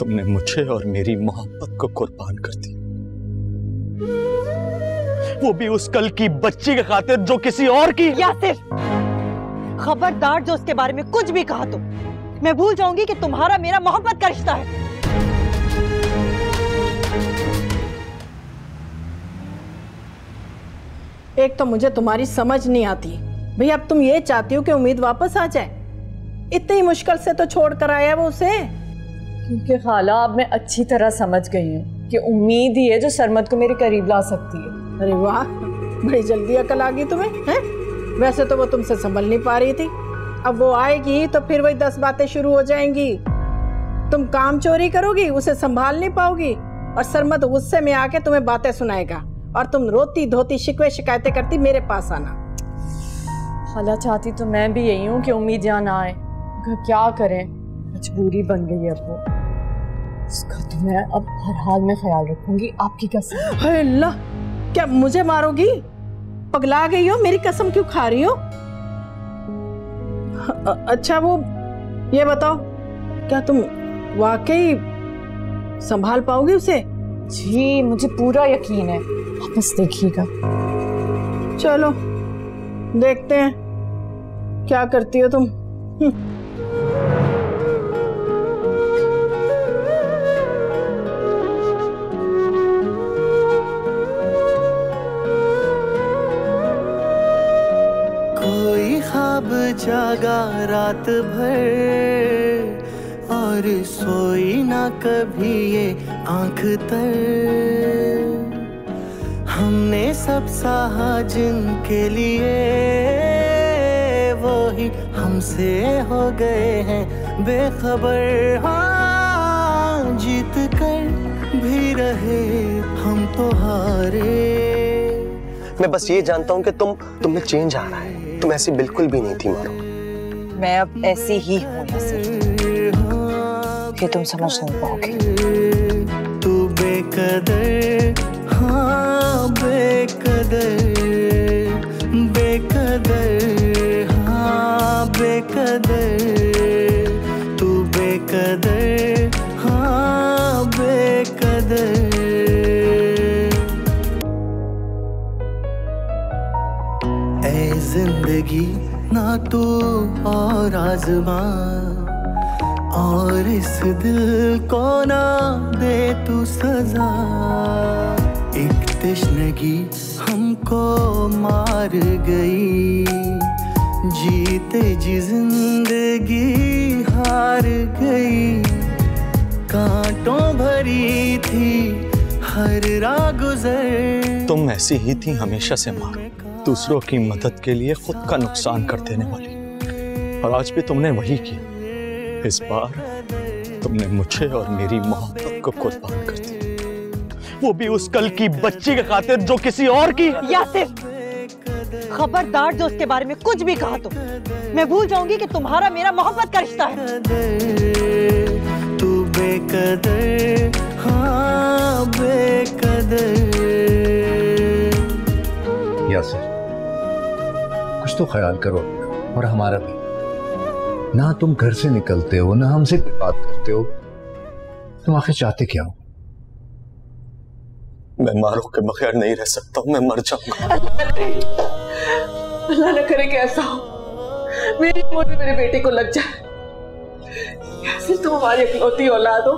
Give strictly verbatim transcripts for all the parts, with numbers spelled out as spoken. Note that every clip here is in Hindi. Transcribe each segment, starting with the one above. तुमने मुझे और मेरी मोहब्बत को कुर्बान कर दिया, वो भी उस कल की बच्ची के खातिर जो किसी और की। यासिर, खबरदार जो उसके बारे में कुछ भी कहा तुम, मैं भूल जाऊंगी कि तुम्हारा मेरा मोहब्बत का रिश्ता है। एक तो मुझे तुम्हारी समझ नहीं आती भैया, अब तुम ये चाहती हो कि उम्मीद वापस आ जाए? इतनी मुश्किल से तो छोड़ कर आया वो उसे। क्योंकि खाला अब मैं अच्छी तरह समझ गई हूँ कि उम्मीद ही है जो सरमद को मेरे करीब ला सकती है। अरे वाह, बड़ी जल्दी अकल आ गई तुम्हें हैं? वैसे तो वो तुमसे संभल नहीं पा रही थी, अब वो आएगी तो फिर वही दस बातें शुरू हो जाएंगी। तुम काम चोरी करोगी, उसे संभाल नहीं पाओगी और सरमद गुस्से में आके तुम्हें बातें सुनाएगा और तुम रोती धोती शिकवे शिकायतें करती मेरे पास आना। खाला चाहती तो मैं भी यही हूँ कि उम्मीद यहाँ ना आए, क्या करें, मजबूरी बन गई है अब वो। उसका तो मैं अब हर हाल में ख्याल रखूंगी, आपकी कसम। अल्लाह, क्या मुझे मारोगी? पगला गई हो, मेरी कसम क्यों खा रही हो? अच्छा वो ये बताओ, क्या तुम वाकई संभाल पाओगी उसे? जी मुझे पूरा यकीन है, आप बस देखिएगा। चलो देखते हैं क्या करती हो तुम। कोई ख्वाब जागा रात भर और सोई ना कभी ये आँख तर, हमने सब सहा जिनके लिए वो ही हमसे हो गए हैं बेखबर। हाँ, जीत कर भी रहे हम तो हारे। मैं बस ये जानता हूँ कि तुम तुम में चेंज आ रहा है, तुम ऐसी बिल्कुल भी नहीं थी मारूं। मैं अब ऐसी ही हूँ कि तुम समझ नहीं पाओगे। तू बेकदर, हाँ बेकदर, बेकदर, हाँ बेकदर, तू बेकदर, हाँ बेकदर। ऐ जिंदगी ना तू और आजमा, और इस दिल को ना दे तू सजा। एक तश्नगी हमको मार गई, जीते जी जिंदगी हार गई। कांटों भरी थी हर राह गुजर। तुम ऐसी ही थी हमेशा से मां, दूसरों की मदद के लिए खुद का नुकसान कर देने वाली, और आज भी तुमने वही किया। इस बार तुमने मुझे और मेरी मोहब्बत को कुर्बान कर दिया, वो भी उस कल की बच्ची के खातिर जो किसी और की। यासिर, खबरदार जो उसके बारे में कुछ भी कहा तुम, मैं भूल जाऊंगी कि तुम्हारा मेरा मोहब्बत का रिश्ता है। तू बेकदर, हाँ बेकदर। यासिर, कुछ तो ख्याल करो और हमारा भी ना। तुम घर से निकलते हो ना हमसे बात करते हो, तुम आखिर चाहते क्या हो? मैं मारूख के बगैर नहीं रह सकता हूँ, मैं मर जाऊंगा। अल्लाह न करे कि ऐसा हो, मेरी मोहर भी मेरे बेटे को लग जाए। सिर्फ तुम हमारी इकलौती औलाद हो,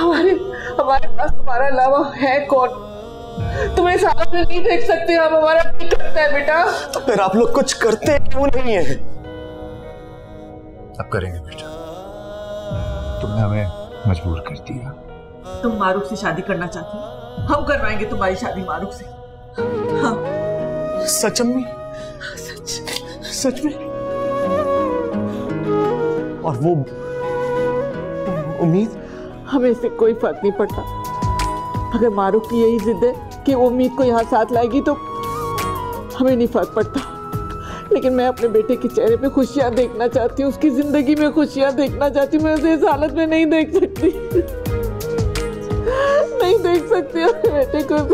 हमारे हमारे पास तुम्हारा अलावा है कौन? तुम्हें सारा दिन नहीं देख सकते हम, हमारा नहीं करता है बेटा। तो फिर आप लोग कुछ करते क्यों नहीं है? अब करेंगे बेटा, तुमने हमें मजबूर कर दिया। तुम मारूख से शादी करना चाहती हो? हम करवाएंगे तुम्हारी शादी मारूख से। हाँ। सच अम्मी? सच सच में? और वो उम्मीद? हमें इससे कोई फर्क नहीं पड़ता। अगर मारूख की यही जिद है कि वो उम्मीद को यहाँ साथ लाएगी तो हमें नहीं फर्क पड़ता, लेकिन मैं अपने बेटे के चेहरे पे खुशियाँ देखना चाहती हूँ, उसकी जिंदगी में खुशियाँ देखना चाहती हूँ। मैं उसे इस हालत में नहीं देख सकती, नहीं देख सकती बेटे को।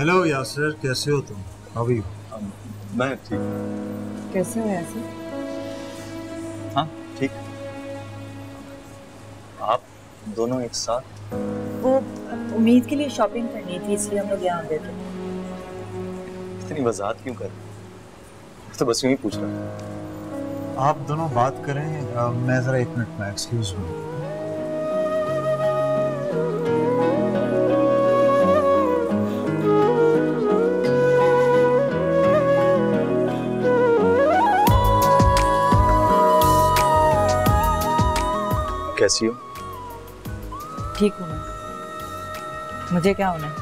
हेलो यासर, कैसे हो तुम? अभी मैं ठीक। कैसे हो यासर? हाँ ठीक। आप दोनों एक साथ? वो उम्मीद के लिए शॉपिंग करनी थी, इसलिए हम लोग यहाँ आ गए थे। इतनी वजाहत क्यों कर रहे? तो बस यूँ ही पूछ रहा। आप दोनों बात करें, मैं जरा एक मिनट में, एक्सक्यूज मी। कैसी हो? ठीक हूँ मैं, मुझे क्या होना है।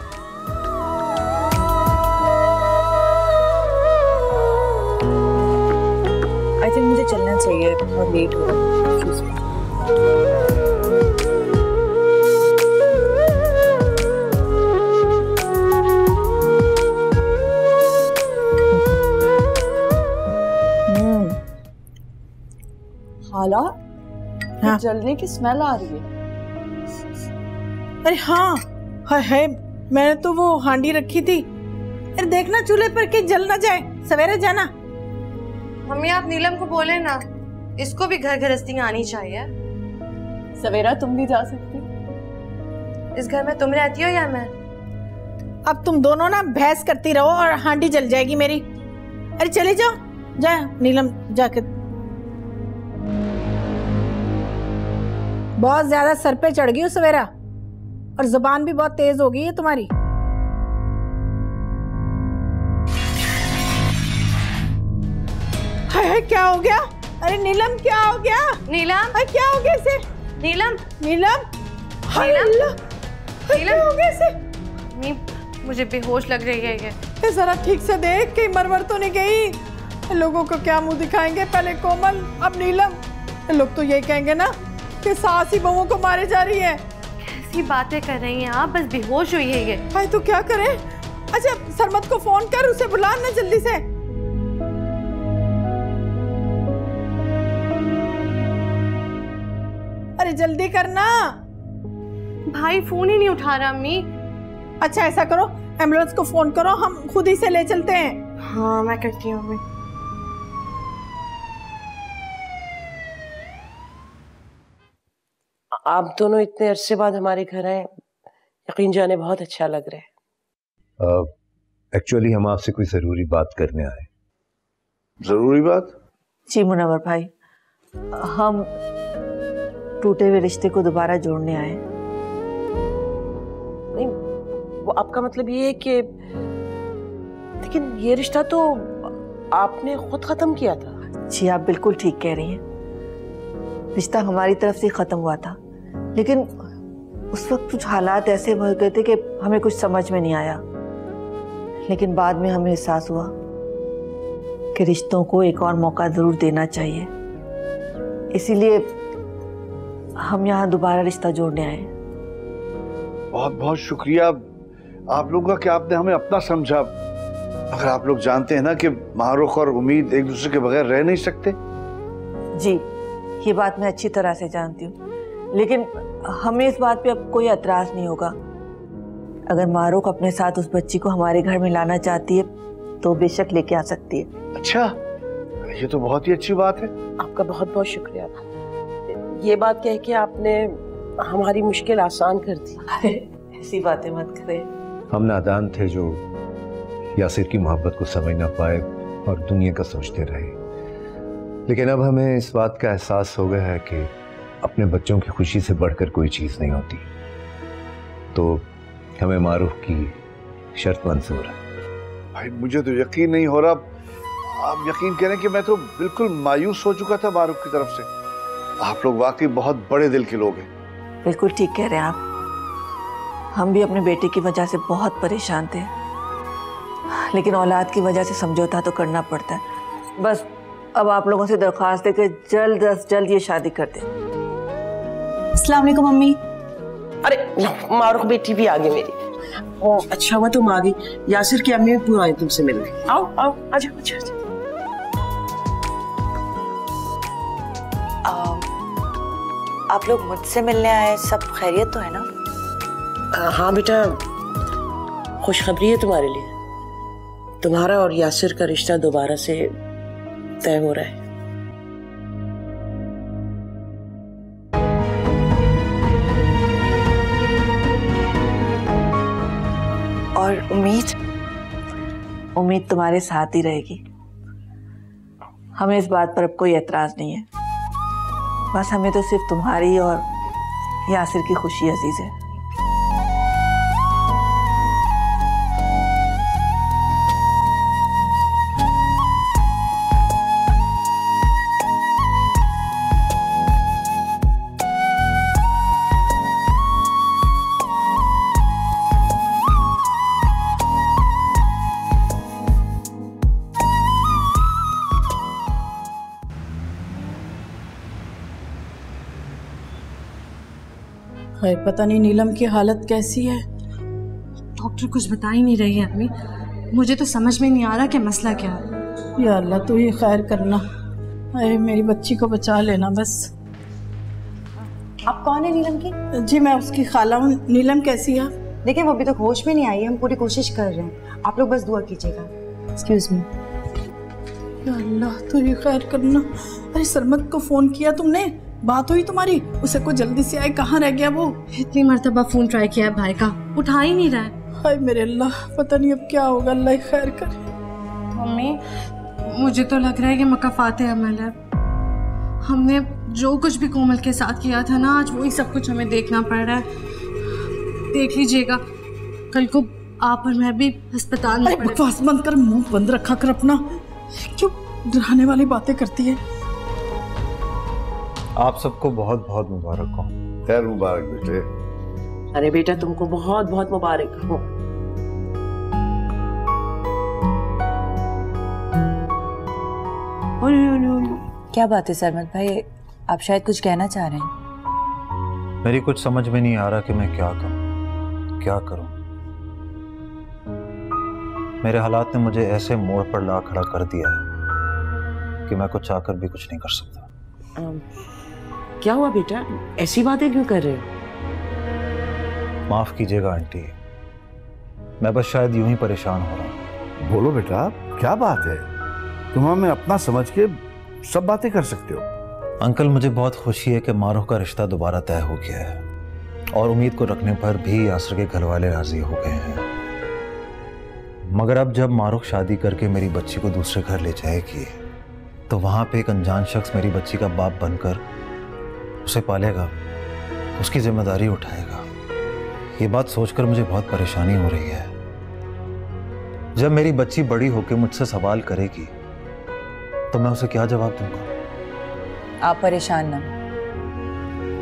आई थिंक मुझे चलना चाहिए, बहुत लेट हो रहा है। हाँ। जलने की स्मेल आ रही है। अरे हाँ, हाय हाय, मैंने तो वो हांडी रखी थी। अरे देखना चूल्हे पर कि जल ना जाए, सवेरे जाना। मम्मी आप नीलम को बोले ना, इसको भी घर गृहस्थी आनी चाहिए। सवेरा तुम भी जा सकती। इस घर में तुम रहती हो या मैं? अब तुम दोनों ना बहस करती रहो और हांडी जल जाएगी मेरी। अरे चले जाओ, जा नीलम, जाके बहुत ज्यादा सर पे चढ़ गई हो सवेरा, और जुबान भी बहुत तेज हो गई है तुम्हारी। हाय हाय, क्या हो गया? अरे नीलम, क्या हो गया? नीलम हाय, क्या हो गया इसे? नीलम नीलम नीलम क्या हो गया इसे? मी मुझे बेहोश लग रही है ये। जरा ठीक से देख, कहीं मरमर तो नहीं गई। लोगों को क्या मुंह दिखाएंगे, पहले कोमल अब नीलम। लोग तो ये कहेंगे ना कि सास ही बहुओं को मारे जा रही है। कैसी बातें कर रही हैं आप, बस बेहोश हुई है ये। भाई तो क्या करें? अच्छा सरमत को फोन कर, उसे बुला ना जल्दी से। अरे जल्दी करना। भाई फोन ही नहीं उठा रहा अम्मी। अच्छा ऐसा करो, एम्बुलेंस को फोन करो, हम खुद ही से ले चलते हैं। हाँ मैं करती हूँ। आप दोनों इतने अरसे बाद हमारे घर आए, यकीन जाने बहुत अच्छा लग रहा है। एक्चुअली uh, हम आपसे कोई ज़रूरी बात करने आए। ज़रूरी बात? जी मुनव्वर भाई, हम टूटे हुए रिश्ते को दोबारा जोड़ने आए। नहीं, वो आपका मतलब ये है कि, लेकिन ये रिश्ता तो आपने खुद ख़त्म किया था। जी आप बिल्कुल ठीक कह रही हैं, रिश्ता हमारी तरफ से ख़त्म हुआ था, लेकिन उस वक्त कुछ हालात ऐसे भर गए थे कि हमें कुछ समझ में नहीं आया। लेकिन बाद में हमें एहसास हुआ कि रिश्तों को एक और मौका ज़रूर देना चाहिए, इसीलिए हम यहाँ दोबारा रिश्ता जोड़ने आए। बहुत बहुत शुक्रिया आप लोगों का कि आपने हमें अपना समझा। अगर आप लोग जानते हैं ना कि माहरुख और उम्मीद एक दूसरे के बगैर रह नहीं सकते। जी ये बात मैं अच्छी तरह से जानती हूँ, लेकिन हमें इस बात पे अब कोई एतराज़ नहीं होगा। अगर माहरुख अपने साथ उस बच्ची को हमारे घर में लाना चाहती है तो बेशक लेके आ सकती है। अच्छा ये तो बहुत ही अच्छी बात है। आपका बहुत बहुत शुक्रिया, ये बात कह के आपने हमारी मुश्किल आसान कर दी। अरे ऐसी बातें मत करें। हम नादान थे जो यासिर की मोहब्बत को समझ ना पाए और दुनिया का सोचते रहे, लेकिन अब हमें इस बात का एहसास हो गया है कि अपने बच्चों की खुशी से बढ़कर कोई चीज़ नहीं होती, तो हमें मारूफ की शर्त मंजूर है। भाई मुझे तो यकीन नहीं हो रहा, आप यकीन करें कि मैं तो बिल्कुल मायूस हो चुका था मारूफ की तरफ से। आप लोग वाकई बहुत बड़े दिल के लोग हैं। बिल्कुल ठीक कह रहे हैं आप, हम भी अपने बेटे की वजह से बहुत परेशान थे, लेकिन औलाद की वजह से समझौता तो करना पड़ता है। बस अब आप लोगों से दरख्वास्त है कि जल्द अज जल्द ये शादी कर दें। अस्सलाम वालेकुम मम्मी। अरे मारूख बेटी भी आ गई मेरी। ओ अच्छा हुआ तुम आ गई, यासिर की अम्मी भी आई तुमसे मिलने। आओ आओ, आजा आजा आजा। आप लोग मुझसे मिलने आए, सब खैरियत तो है ना? आ, हाँ बेटा, खुशखबरी है तुम्हारे लिए, तुम्हारा और यासिर का रिश्ता दोबारा से तय हो रहा है। और उम्मीद उम्मीद तुम्हारे साथ ही रहेगी। हमें इस बात पर अब कोई एतराज नहीं है, बस हमें तो सिर्फ तुम्हारी और यासिर की खुशी अजीज है। पता नहीं नीलम की हालत कैसी है। डॉक्टर कुछ बता ही नहीं रही है अम्मी, मुझे तो समझ में नहीं आ रहा कि मसला क्या है। या अल्लाह तू ये खैर करना, अरे मेरी बच्ची को बचा लेना बस। आप कौन है नीलम की? जी मैं उसकी खाला हूँ। नीलम कैसी है? देखिए वो अभी तक होश में नहीं आई है, हम पूरी कोशिश कर रहे हैं, आप लोग बस दुआ कीजिएगा। Excuse me. या अल्लाह तू ये खैर करना। अरे सरमद को फ़ोन किया तुमने? बात हुई तुम्हारी उसे? को जल्दी से आए, कहाँ रह गया वो? इतनी मरतबा फोन ट्राई किया है भाई का, उठा ही नहीं रहा है। हाय मेरे अल्लाह, पता नहीं अब क्या होगा, अल्लाह खैर करे। मम्मी मुझे तो लग रहा है कि मकाफात अमल है, हमने जो कुछ भी कोमल के साथ किया था ना, आज वही सब कुछ हमें देखना पड़ रहा है। देख लीजिएगा कल को आप और मैं भी अस्पताल में। बकवास बंद कर, मुँह बंद रखा कर अपना, क्यों डराने वाली बातें करती है। आप सबको बहुत बहुत मुबारक हो। खैर मुबारक बेटे। अरे बेटा तुमको बहुत बहुत मुबारक हो। क्या बात है सरमद भाई, आप शायद कुछ कहना चाह रहे हैं। मेरी कुछ समझ में नहीं आ रहा कि मैं क्या करूं क्या करूं। मेरे हालात ने मुझे ऐसे मोड़ पर ला खड़ा कर दिया है कि मैं कुछ आकर भी कुछ नहीं कर सकता। um... क्या हुआ बेटा, ऐसी बातें क्यों कर रहे हो? माफ कीजिएगा आंटी, मैं बस शायद यूं ही परेशान हो रहा हूँ। बोलो बेटा क्या बात है, तुम हमें अपना समझ के सब बातें कर सकते हो। अंकल मुझे बहुत खुशी है कि मारूख का रिश्ता दोबारा तय हो गया है और उम्मीद को रखने पर भी यासर के घर वाले राजी हो गए हैं। मगर अब जब मारूख शादी करके मेरी बच्ची को दूसरे घर ले जाएगी तो वहाँ पे एक अनजान शख्स मेरी बच्ची का बाप बनकर उसे पालेगा, उसकी जिम्मेदारी उठाएगा। ये बात सोचकर मुझे बहुत परेशानी हो रही है। जब मेरी बच्ची बड़ी होकर मुझसे सवाल करेगी तो मैं उसे क्या जवाब दूंगा? आप परेशान ना,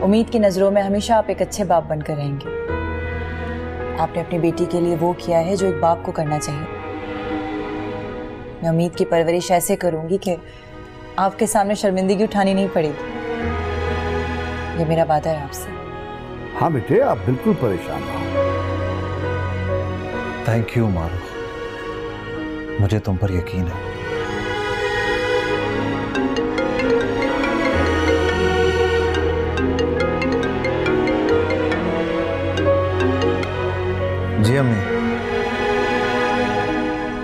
उम्मीद की नजरों में हमेशा आप एक अच्छे बाप बनकर रहेंगे। आपने अपनी बेटी के लिए वो किया है जो एक बाप को करना चाहिए। मैं उम्मीद की परवरिश ऐसे करूंगी कि आपके सामने शर्मिंदगी उठानी नहीं पड़ेगी। ये मेरा वादा है आपसे। हाँ बेटे आप बिल्कुल परेशान ना हो। थैंक यू मारूख, मुझे तुम पर यकीन है। जी अम्मी।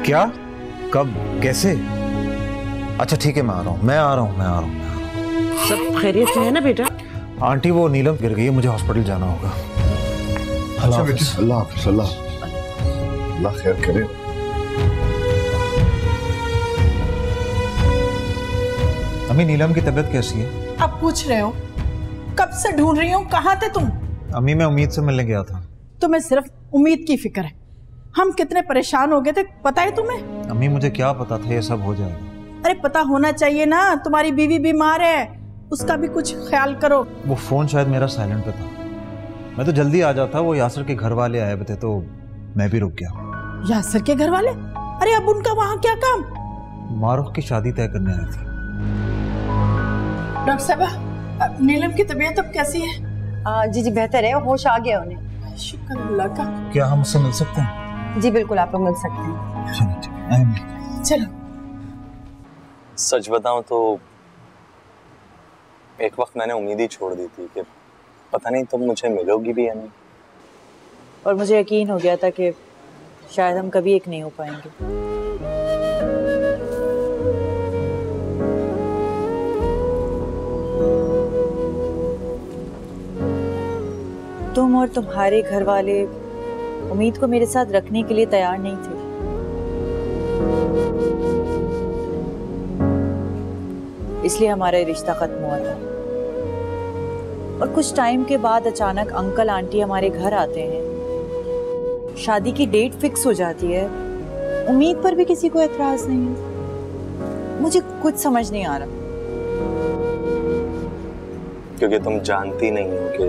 क्या, कब, कैसे? अच्छा ठीक है, मैं आ रहा हूँ मैं आ रहा हूँ मैं आ रहा हूँ। सब खैरियत से है ना बेटा? आंटी वो नीलम गिर गई है, मुझे हॉस्पिटल जाना होगा। अच्छा बेटी अल्लाह हाफिज़, अल्लाह खैर करे। अम्मी नीलम की तबीयत कैसी है? आप पूछ रहे हो, कब से ढूंढ रही हूँ, कहाँ थे तुम? अम्मी मैं उम्मीद से मिलने गया था। तुम्हें सिर्फ उम्मीद की फिक्र है, हम कितने परेशान हो गए थे पता है तुम्हें? अम्मी मुझे क्या पता था ये सब हो जाएगा। अरे पता होना चाहिए ना, तुम्हारी बीवी बीमार है, उसका भी कुछ ख्याल करो। वो फोन शायद मेरा साइलेंट पे था, मैं तो जल्दी आ जाता। वो यासर के घर वाले आए थे तो मैं भी रुक गया। यासर के घर वाले? अरे अब उनका वहाँ क्या काम? मारूख की शादी तय करने आई थी। डॉक्टर साहब नीलम की तबीयत अब कैसी है? आ, जी जी बेहतर है, होश आ गया उन्हें, शुक्र अल्लाह का। क्या हम उससे मिल सकते हैं? जी बिल्कुल आप लोग मिल सकते हैं। चलो सच बताऊँ तो एक वक्त मैंने उम्मीद ही छोड़ दी थी कि पता नहीं तुम मुझे मिलोगी भी या नहीं, और मुझे यकीन हो गया था कि शायद हम कभी एक नहीं हो पाएंगे। तुम और तुम्हारे घर वाले उम्मीद को मेरे साथ रखने के लिए तैयार नहीं थे। इसलिए हमारा रिश्ता खत्म हुआ था। और कुछ टाइम के बाद अचानक अंकल आंटी हमारे घर आते हैं, शादी की डेट फिक्स हो जाती है। उम्मीद पर भी किसी को एतराज नहीं है। मुझे कुछ समझ नहीं आ रहा, क्योंकि तुम जानती नहीं हो कि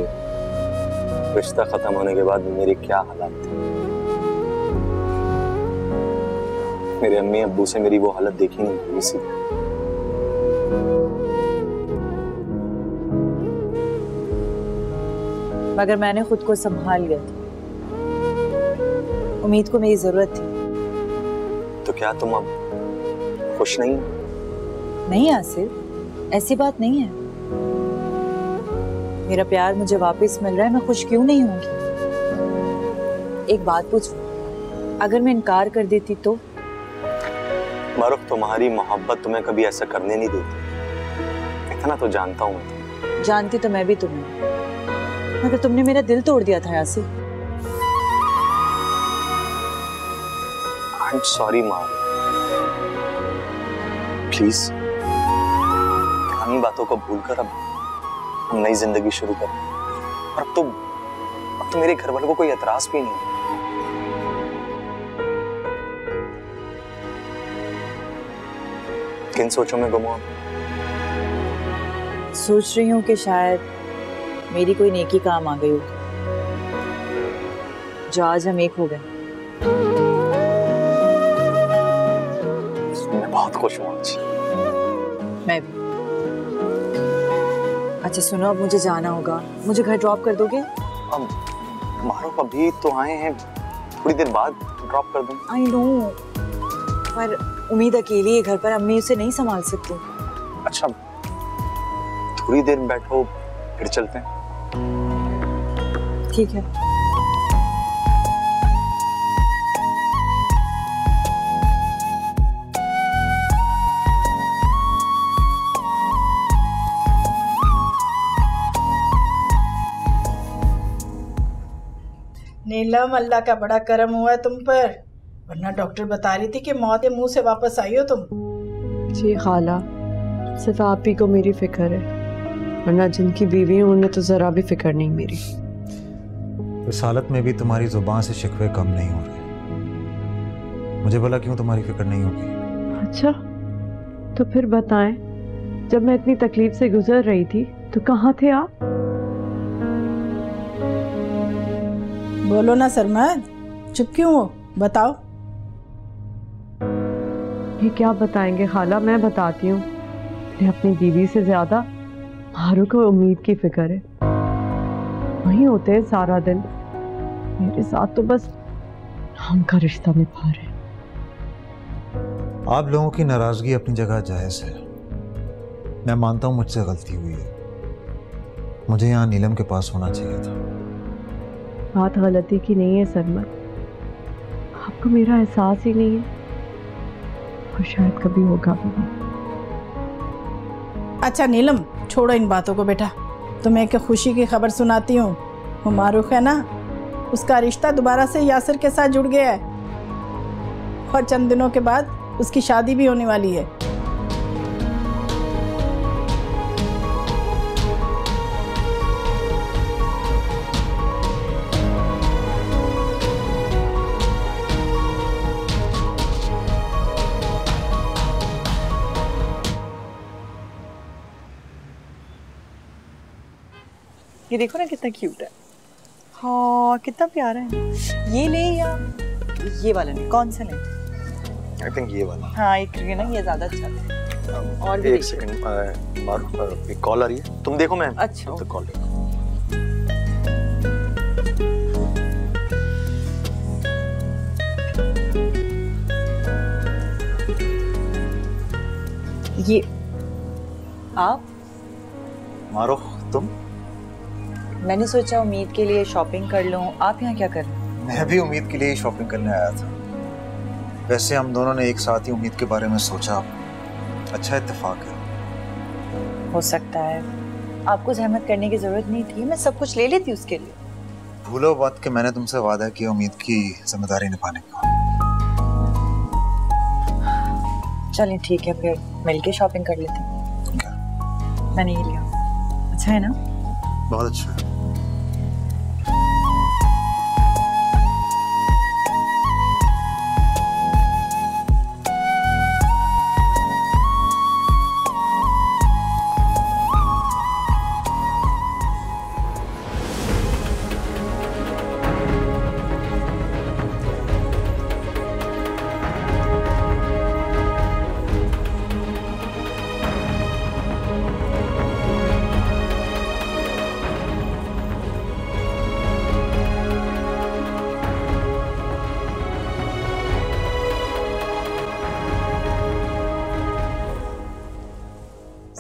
रिश्ता खत्म होने के बाद मेरी क्या हालत थी। मेरे अम्मी अब्बू से मेरी वो हालत देखी नहीं थी, इसी मगर मैंने खुद को संभाल लिया था। उम्मीद को मेरी जरूरत थी। तो क्या तुम अब खुश नहीं? नहीं आसिफ, ऐसी बात नहीं है। मेरा प्यार मुझे वापस मिल रहा है, मैं खुश क्यों नहीं होंगी? एक बात पूछूं, अगर मैं इनकार कर देती तो? मारुख, तुम्हारी मोहब्बत तुम्हें कभी ऐसा करने नहीं देती, इतना तो जानता हूँ। जानती तो मैं भी तुम्हें, मगर तुमने मेरा दिल तोड़ दिया था Yasir. I'm sorry Marukh, please पुरानी बातों को भूलकर अब नई जिंदगी शुरू कर। अब तो अब तो मेरे घर वालों को कोई एतराज भी नहीं। किन सोचों में गुम हो? सोच रही हूँ कि शायद मेरी कोई नेकी काम आ गई हो, जो आज हम एक हो गए। मैं बहुत खुश हूँ आज। मैं भी। अच्छा सुनो, अब मुझे जाना होगा, मुझे घर ड्रॉप कर दोगे? अब मारुख, अभी तो आए हैं, थोड़ी देर बाद ड्रॉप कर दूँ। आई नो, पर उम्मीद अकेली है घर पर, अम्मी उसे नहीं संभाल सकती। अच्छा, थोड़ी देर बैठो, फिर चलते हैं। ठीक है। नीलम, अल्लाह का बड़ा करम हुआ है तुम पर, वरना डॉक्टर बता रही थी कि मौत के मुंह से वापस आई हो तुम। जी खाला, सिर्फ आप ही को मेरी फिक्र है, वरना जिनकी बीवी हैं उन्हें तो जरा भी फिक्र नहीं मेरी। इस हालत में भी तुम्हारी जुबान से शिकवे कम नहीं हो रहे। मुझे भला क्यों तुम्हारी फिक्र नहीं होगी? अच्छा तो फिर बताएं, जब मैं इतनी तकलीफ से गुजर रही थी तो कहाँ थे आप? बोलो ना सरमद, चुप क्यों हो? बताओ। ये क्या बताएंगे खाला, मैं बताती हूँ। मैं अपनी बीवी से ज्यादा मारुख और उम्मीद की फिक्र है, वहीं होते हैं सारा दिन। मेरे साथ तो बस नाम का रिश्ता निभा रहे। आप लोगों की नाराजगी अपनी जगह जायज है, मैं मानता हूँ मुझसे गलती हुई है। मुझे यहाँ नीलम के पास होना चाहिए था। बात गलती की नहीं है सरमद, आपको मेरा एहसास ही नहीं है, और शायद कभी होगा भी नहीं। अच्छा नीलम, छोड़ो इन बातों को बेटा। तुम्हें एक खुशी की खबर सुनाती हूँ। वो मारुख है ना, उसका रिश्ता दोबारा से यासिर के साथ जुड़ गया है, और चंद दिनों के बाद उसकी शादी भी होने वाली है। ये देखो ना कितना क्यूट है। हाँ कितना प्यारा है। ये ले या ये वाला? नहीं, कौन सा लें? आई थिंक ये वाला। हाँ एक क्योंकि ना ये ज़्यादा अच्छा है। um, और भी एक सेकंड मारुख, एक कॉल आ रही है, तुम देखो। मैं अच्छा तो कॉल देखो। ये आप मारुख, तुम? मैंने सोचा उम्मीद के लिए शॉपिंग कर लूं, आप यहाँ क्या कर रहे हैं? मैं भी उम्मीद के लिए ही शॉपिंग करने आया था। वैसे हम दोनों ने एक साथ ही उम्मीद के बारे में सोचा, अच्छा इत्तेफाक है। हो सकता है आपको जहमत करने की जरूरत नहीं थी, मैं सब कुछ ले लेती उसके लिए। भूलो बात कि मैंने तुमसे वादा किया उम्मीद की जिम्मेदारी निभाने का। चलिए ठीक है, फिर मिलके शॉपिंग कर लेते हैं। okay. मैंने ये लिया, अच्छा है ना? बहुत अच्छा है।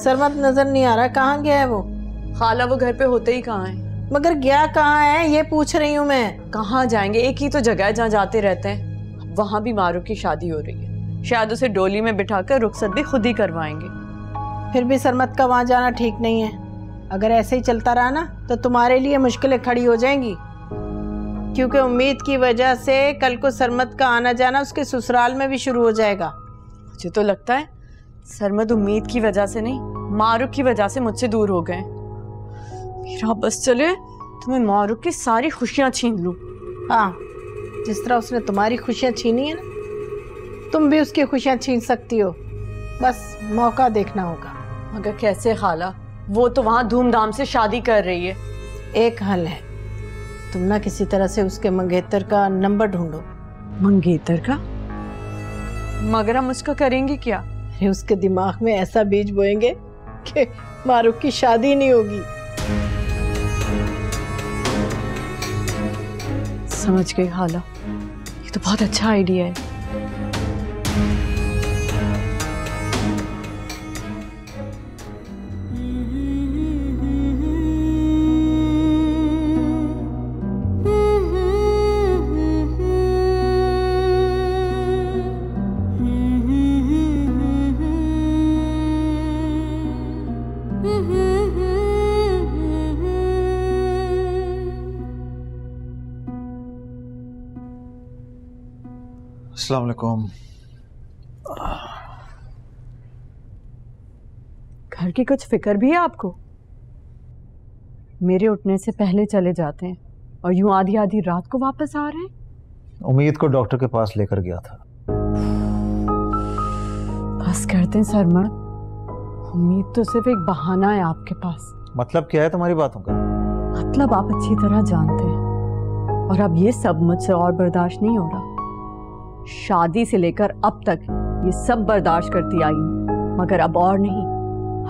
सरवत नजर नहीं आ रहा, कहाँ गया है वो? खाला वो घर पे होते ही कहाँ है। मगर गया कहाँ है ये पूछ रही हूँ मैं। कहाँ जाएंगे, एक ही तो जगह है जहाँ जाते रहते हैं। वहाँ भी मारूख की शादी हो रही है, शायद उसे डोली में बिठाकर रुखसत भी खुद ही करवाएंगे। फिर भी सरमत का वहाँ जाना ठीक नहीं है, अगर ऐसे ही चलता रहा ना तो तुम्हारे लिए मुश्किलें खड़ी हो जाएंगी, क्योंकि उम्मीद की वजह से कल को सरमत का आना जाना उसके ससुराल में भी शुरू हो जाएगा। मुझे तो लगता है सरमत उम्मीद की वजह से नहीं, मारूख की वजह से मुझसे दूर हो गए। मेरा बस चले तो मैं मारूख की सारी खुशियाँ छीन लूँ। हाँ, जिस तरह उसने तुम्हारी खुशियाँ छीनी है ना, तुम भी उसकी खुशियाँ छीन सकती हो, बस मौका देखना होगा। मगर कैसे खाला, वो तो वहाँ धूमधाम से शादी कर रही है। एक हल है, तुम ना किसी तरह से उसके मंगेतर का नंबर ढूंढो। मंगेतर का? मगर हम उसका करेंगे क्या? अरे उसके दिमाग में ऐसा बीज बोएंगे कि मारूख की शादी नहीं होगी। समझ गई खाला, ये तो बहुत अच्छा आइडिया है। अस्सलाम वालेकुम। घर की कुछ फिक्र भी है आपको? मेरे उठने से पहले चले जाते हैं और यूं आधी आधी रात को वापस आ रहे हैं। उम्मीद को डॉक्टर के पास लेकर गया था। बस करते हैं सरमन, उम्मीद तो सिर्फ एक बहाना है आपके पास। मतलब क्या है तुम्हारी बातों का? मतलब आप अच्छी तरह जानते हैं, और अब ये सब मुझसे और बर्दाश्त नहीं हो रहा। शादी से लेकर अब तक ये सब बर्दाश्त करती आई हूँ, मगर अब और नहीं।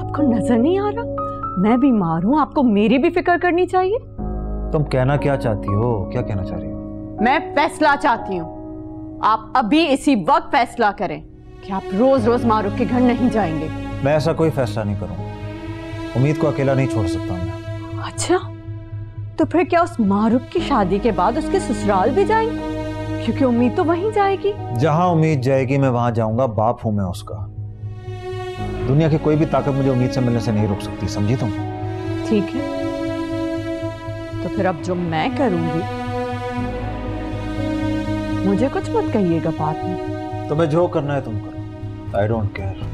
आपको नजर नहीं आ रहा मैं बीमार हूँ, आपको मेरी भी फिक्र करनी चाहिए। तुम कहना क्या चाहती हो, क्या कहना चाह रही हो? मैं फैसला चाहती हूँ, आप अभी इसी वक्त फैसला करें कि आप रोज रोज मारूख के घर नहीं जाएंगे। मैं ऐसा कोई फैसला नहीं करूँगा, उम्मीद को अकेला नहीं छोड़ सकता मैं। अच्छा, तो फिर क्या उस मारूख की शादी के बाद उसके ससुराल भी जाएंगे? क्योंकि उम्मीद तो वहीं जाएगी। जहां उम्मीद जाएगी मैं वहां जाऊंगा, बाप हूं मैं उसका। दुनिया की कोई भी ताकत मुझे उम्मीद से मिलने से नहीं रोक सकती, समझी तुम? ठीक है, तो फिर अब जो मैं करूंगी मुझे कुछ मत कहिएगा बाद में। तुम्हें जो करना है तुम करो, आई डोंट केयर।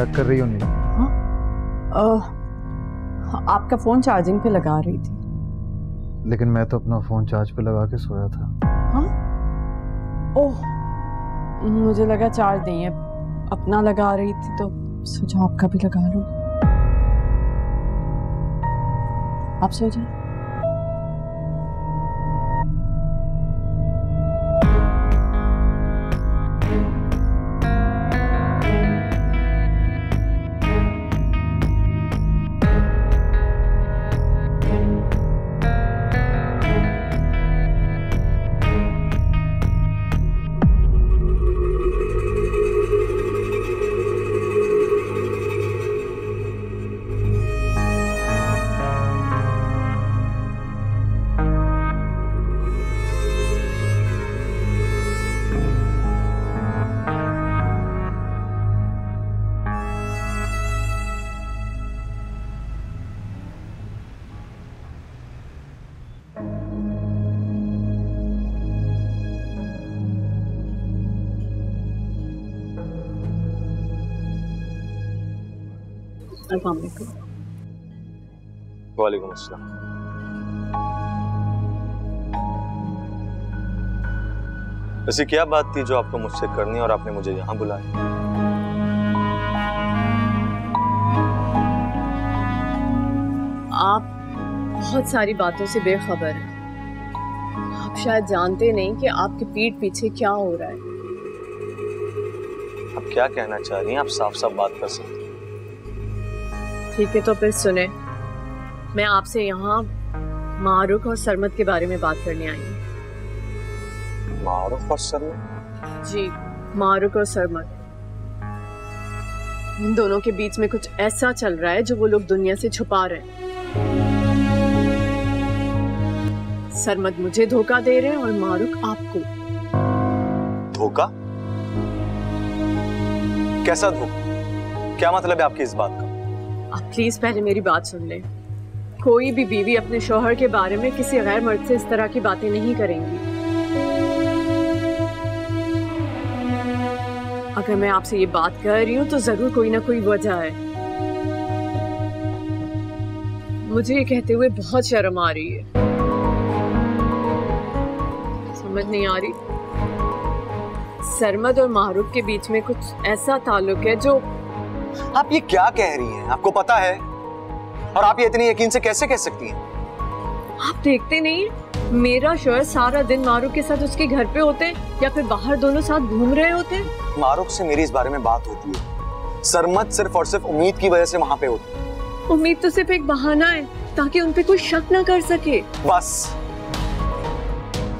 क्या कर रही हो नीलू? आपका फोन चार्जिंग पे लगा रही थी। लेकिन मैं तो अपना फोन चार्ज पे लगा के सोया था। हाँ? ओह, मुझे लगा चार्ज नहीं है, अपना लगा रही थी तो सोचा आपका भी लगा लूं। आप सो जाए। वालेकुम अस्सलाम। वैसे क्या बात थी जो आपको मुझसे करनी और आपने मुझे यहाँ बुलाया? आप बहुत सारी बातों से बेखबर हैं। आप शायद जानते नहीं कि आपके पीठ पीछे क्या हो रहा है। आप क्या कहना चाह रही हैं? आप साफ साफ बात कर सकते हैं। ठीक है तो फिर सुने, मैं आपसे यहाँ मारूख और सरमद के बारे में बात करने आई हूँ। मारूख और सरमद? जी, मारूख और सरमद। इन दोनों के बीच में कुछ ऐसा चल रहा है जो वो लोग दुनिया से छुपा रहे हैं। सरमद मुझे धोखा दे रहे हैं और मारूख आपको। धोखा? कैसा धोखा? क्या मतलब है आपकी इस बात का? आप प्लीज पहले मेरी बात सुन ले। कोई भी बीवी अपने शोहर के बारे में किसी गैर मर्द से इस तरह की बातें नहीं करेंगी। अगर मैं आपसे ये बात कर रही हूँ तो जरूर कोई ना कोई वजह है। मुझे ये कहते हुए बहुत शर्म आ रही है। समझ नहीं आ रही। सरमद और मारूख के बीच में कुछ ऐसा ताल्लुक है जो... आप ये क्या कह रही हैं? आपको पता है? और आप ये इतनी यकीन से कैसे कह सकती हैं? आप देखते नहीं, मेरा शोहर सारा दिन मारूख के साथ उसके घर पे होते या फिर बाहर दोनों साथ घूम रहे होते। मारूख से मेरी इस बारे में बात होती है। सरमद सिर्फ और सिर्फ उम्मीद की वजह से वहाँ पे होती है। उम्मीद तो सिर्फ एक बहाना है ताकि उनपे कोई शक ना कर सके। बस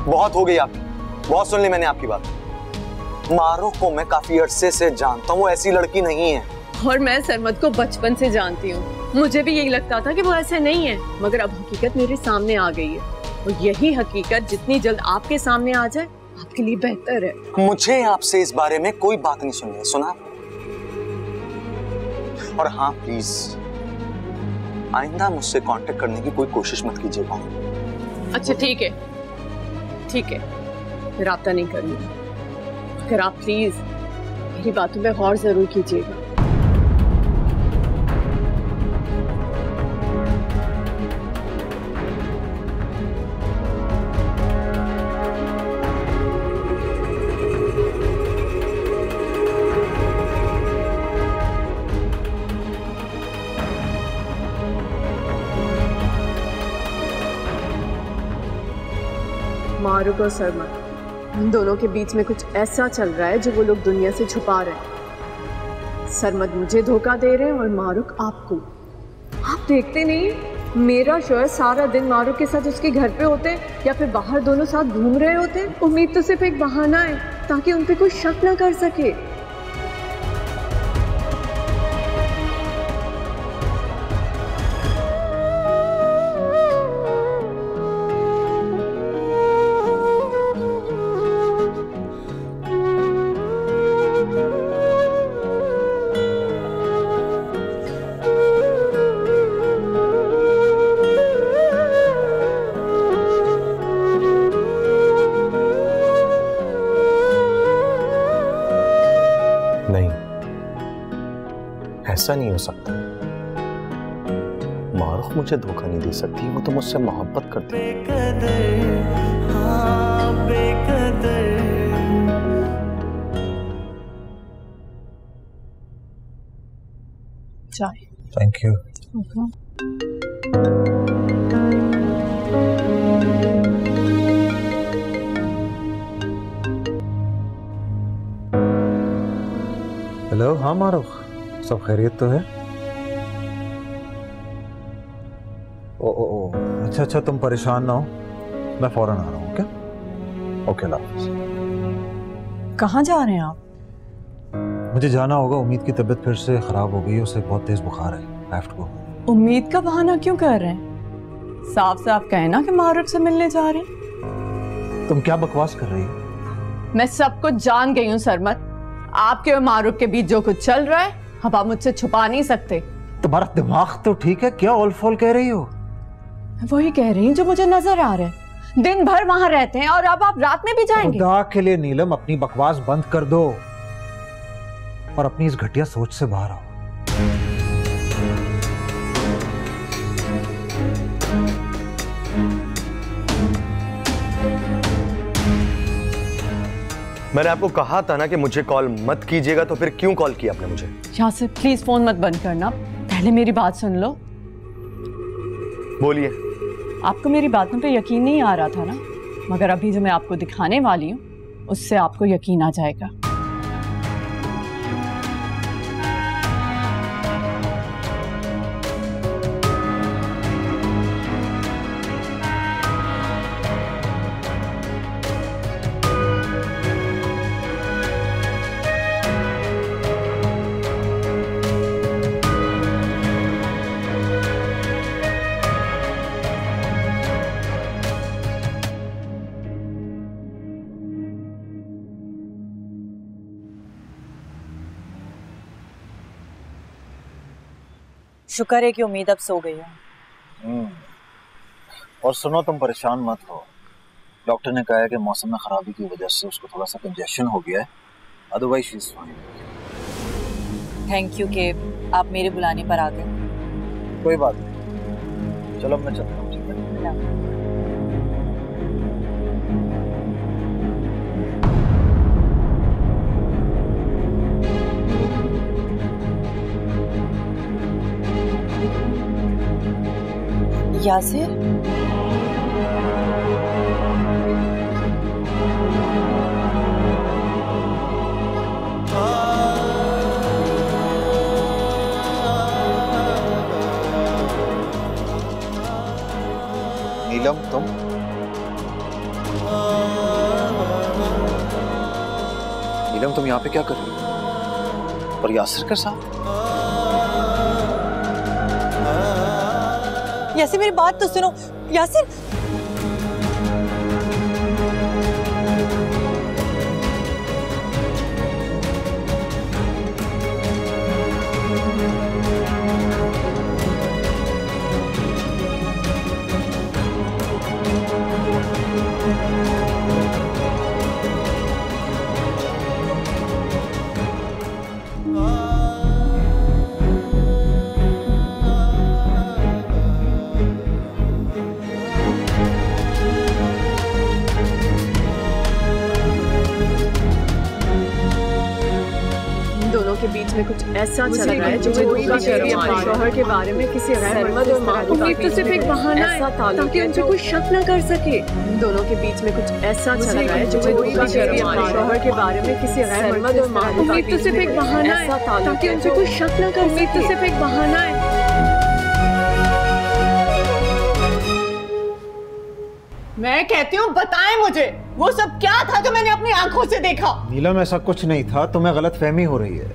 बहुत हो गई आपकी, बहुत सुन ली मैंने आपकी बात। मारूख को मैं काफी अरसे से जानता हूँ, वो ऐसी लड़की नहीं है। और मैं सरमद को बचपन से जानती हूँ। मुझे भी यही लगता था कि वो ऐसे नहीं है, मगर अब हकीकत मेरे सामने आ गई है और यही हकीकत जितनी जल्द आपके सामने आ जाए आपके लिए बेहतर है। मुझे आपसे इस बारे में कोई बात नहीं सुननी है, सुना? और हाँ प्लीज आइंदा मुझसे कांटेक्ट करने की कोई कोशिश मत कीजिएगा। अच्छा ठीक है, ठीक है, राब्ता नहीं करनी। अगर आप प्लीज मेरी बातों पर गौर जरूर कीजिएगा। मारूख और सरमद, इन दोनों के बीच में कुछ ऐसा चल रहा है जो वो लोग दुनिया से छुपा रहे हैं। सरमद मुझे धोखा दे रहे हैं और मारूख आपको। आप देखते नहीं, मेरा शोहर सारा दिन मारूख के साथ उसके घर पे होते या फिर बाहर दोनों साथ घूम रहे होते। उम्मीद तो सिर्फ एक बहाना है ताकि उन पे कोई शक ना कर सके। ऐसा नहीं हो सकता। मारूख मुझे धोखा नहीं दे सकती, वो तो मुझसे मोहब्बत करती है। बेकदर, हाँ बेकदर। चाय। Thank you. हेलो, हाँ मारूख, सब खैरियत तो है? ओ ओ ओ, अच्छा अच्छा, तुम परेशान ना हो, मैं फौरन आ रहा हूँ। क्या? ओके लाओ। कहाँ जा रहे हैं आप? मुझे जाना होगा, उम्मीद की तबीयत फिर से खराब हो गई है, उसे बहुत तेज बुखार है। I have to go. उम्मीद का बहाना क्यों कर रहे हैं? साफ साफ कहना कि मारूख से मिलने जा रहे हैं। तुम क्या बकवास कर रही हो? मैं सब कुछ जान गई हूँ सरमत, आपके और मारूख के बीच जो कुछ चल रहा है अब आप मुझसे छुपा नहीं सकते। तुम्हारा दिमाग तो ठीक है, क्या ऑल फॉल कह रही हो? वही कह रही हूँ जो मुझे नजर आ रहा है। दिन भर वहाँ रहते हैं और अब आप रात में भी जाएंगे? खुदा के लिए नीलम, अपनी बकवास बंद कर दो और अपनी इस घटिया सोच से बाहर आओ। मैंने आपको कहा था ना कि मुझे कॉल मत कीजिएगा, तो फिर क्यों कॉल किया आपने मुझे? यासिर, प्लीज फोन मत बंद करना, पहले मेरी बात सुन लो। बोलिए। आपको मेरी बातों पे यकीन नहीं आ रहा था ना, मगर अभी जो मैं आपको दिखाने वाली हूँ उससे आपको यकीन आ जाएगा। शुक्र है कि उम्मीद अब सो गई है। और सुनो, तुम परेशान मत हो, डॉक्टर ने कहा है कि मौसम में खराबी की वजह से उसको थोड़ा सा कंजेशन हो गया है, otherwise she is fine. Thank you के आप मेरे बुलाने पर आ गए। कोई बात नहीं, चलो मैं चलता हूँ। ठीक है। यासिर, नीलम, तुम नीलम तुम यहाँ पे क्या कर रही हो? और यासिर के साथ? यासिर, मेरी बात तो सुनो। यासिर, में कुछ ऐसा चल रहा है जो कोई भी शोहर के बारे में किसी तो सिर्फ एक बहाना है ताकि उनसे कोई शक न कर सके। दोनों के बीच में कुछ ऐसा चल रहा है जो कोई भी शोहर के बारे में किसी तो सिर्फ एक बहाना है ताकि उनसे कोई शक न कर सके। तो सिर्फ एक बहाना है। मैं कहती हूँ बताएं मुझे वो सब क्या था जो मैंने अपनी आंखों से देखा। नीलम, ऐसा कुछ नहीं था, तुम्हें गलत फहमी हो रही है।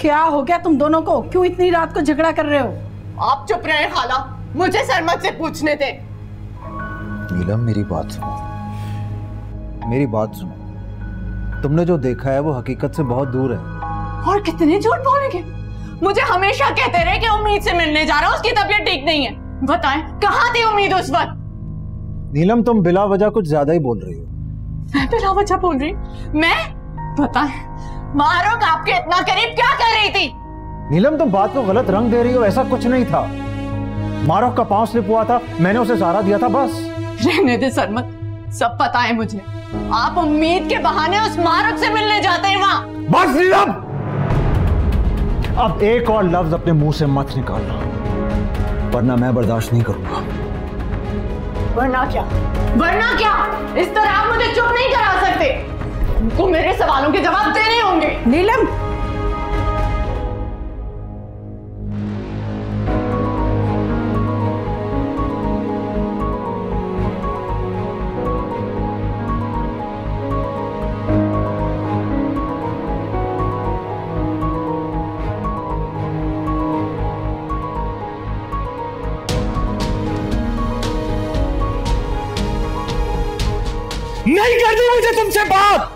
क्या हो गया तुम दोनों को? क्यों इतनी रात को झगड़ा कर रहे हो? आप चुप रहे खाला, मुझे सरमत से पूछने दे। नीलम, मेरी बात सुनो, मेरी बात सुनो, तुमने जो देखा है वो हकीकत से बहुत दूर है। और कितने झूठ बोलेंगे? मुझे हमेशा कहते रहे कि उम्मीद से मिलने जा रहा हूँ, उसकी तबीयत ठीक नहीं है। बताएं कहाँ थी उम्मीद उस वक्त? नीलम, तुम बिला वजह कुछ ज्यादा ही बोल रही हो। मैं बिला वजह बोल रही? मैं? बताएं मारूख आपके इतना करीब क्या कर रही थी? नीलम, तुम बात को गलत रंग दे रही हो, ऐसा कुछ नहीं था। मारुख का पांव स्लिप हुआ था, मैंने उसे सहारा दिया था, बस। रहने दे सरमत, सब पता है मुझे। आप उम्मीद के बहाने उस मारुख से मिलने जाते हैं वहाँ। बस नीलम, अब एक और लफ्ज अपने मुंह से मत निकालना, वरना मैं बर्दाश्त नहीं करूंगा। वरना क्या? वरना क्या? इस तरह आप मुझे चुप नहीं करा सकते। तुमको मेरे सवालों के जवाब देने होंगे। नीलम, नहीं करनी मुझे तुमसे बात।